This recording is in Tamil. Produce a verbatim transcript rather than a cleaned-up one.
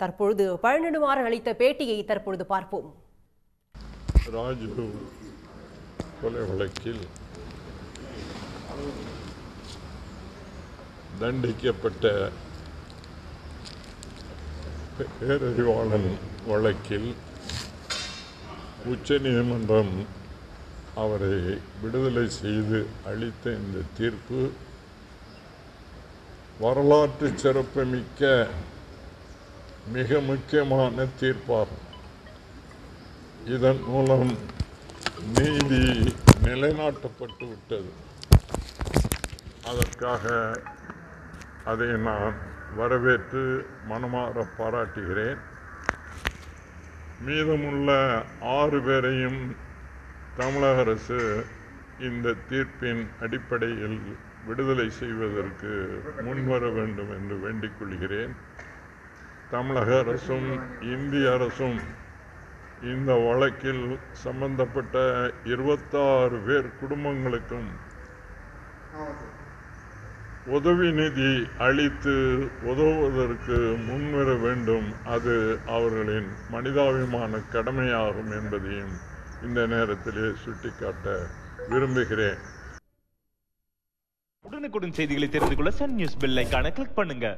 தற்பொழுது பழனிடுமாறன் அளித்த பேட்டியை தற்பொழுது பார்ப்போம். ராஜு கொலை வழக்கில் தண்டிக்கப்பட்ட பேரறிவாளன் வழக்கில் உச்ச நீதிமன்றம் அவரை விடுதலை செய்து அளித்த இந்த தீர்ப்பு வரலாற்று சிறப்புமிக்க மிக முக்கியமான தீர்ப்பாகும். இதன் மூலம் நீதி நிலைநாட்டப்பட்டு விட்டது. அதற்காக அதை நான் வரவேற்று மனமாற பாராட்டுகிறேன். மீதமுள்ள ஆறு பேரையும் தமிழக அரசு இந்த தீர்ப்பின் அடிப்படையில் விடுதலை செய்வதற்கு முன்வர வேண்டும் என்று வேண்டிக் கொள்கிறேன். தமிழக அரசும் இந்திய அரசும் இந்த வழக்கில் சம்பந்தப்பட்ட இருபத்தாறு பேர் குடும்பங்களுக்கும் உதவி நிதி அளித்து உதவுவதற்கு முன்வர வேண்டும். அது அவர்களின் மனிதாபிமான கடமையாகும் என்பதையும் இந்த நேரத்திலே சுட்டிக்காட்ட விரும்புகிறேன். உடனுக்குடன் செய்திகளை தெரிந்து கொள்ள சன் நியூஸ் பெல் ஐகானை கிளிக் பண்ணுங்க.